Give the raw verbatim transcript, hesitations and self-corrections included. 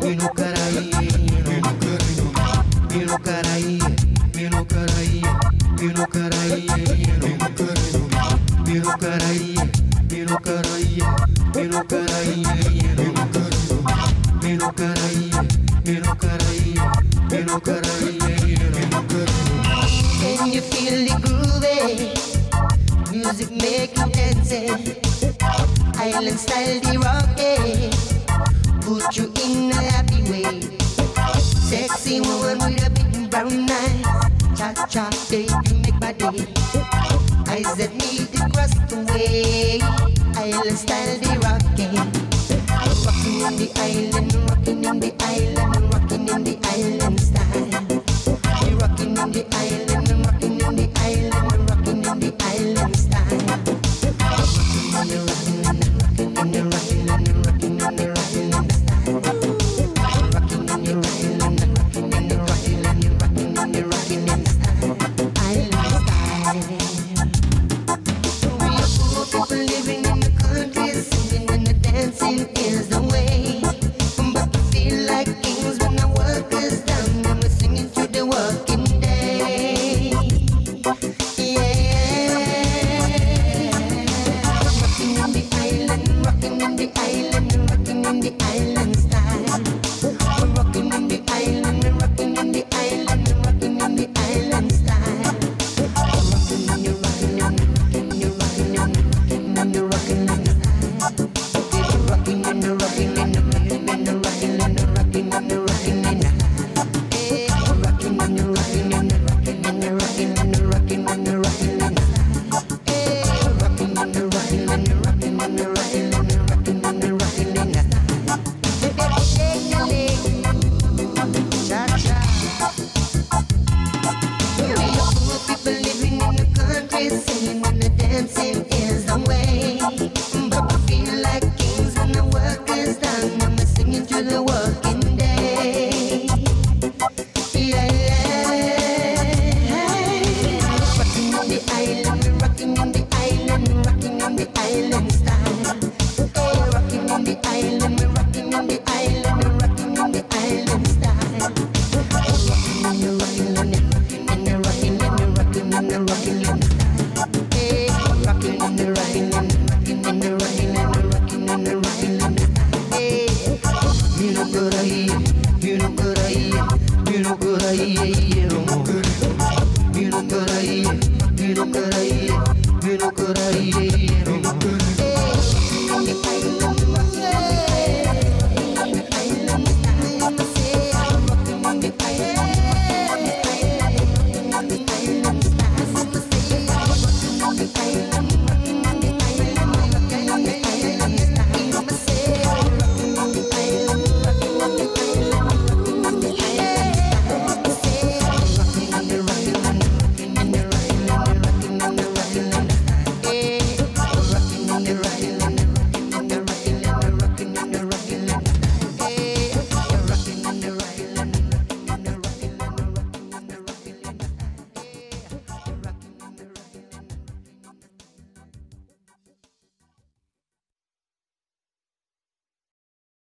Can you feel it grooving? Music making dancing. Island style, the rocket put you in a happy way. Sexy woman with a big brown eyes, cha cha, baby, you make my day. Eyes that need to cross the way. Island style, the rocket. Rocking in the island, rocking in the island, rocking in the island style. We rocking in the island, rocking in the island, rocking in the island style. Yeah, yeah.